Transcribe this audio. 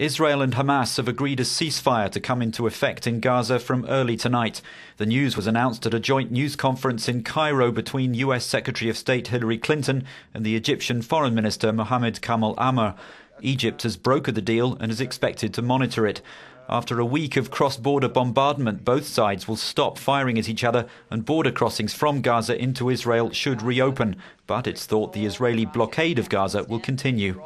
Israel and Hamas have agreed a ceasefire to come into effect in Gaza from early tonight. The news was announced at a joint news conference in Cairo between US Secretary of State Hillary Clinton and the Egyptian Foreign Minister Mohammed Kamel Amr. Egypt has brokered the deal and is expected to monitor it. After a week of cross-border bombardment, both sides will stop firing at each other, and border crossings from Gaza into Israel should reopen. But it's thought the Israeli blockade of Gaza will continue.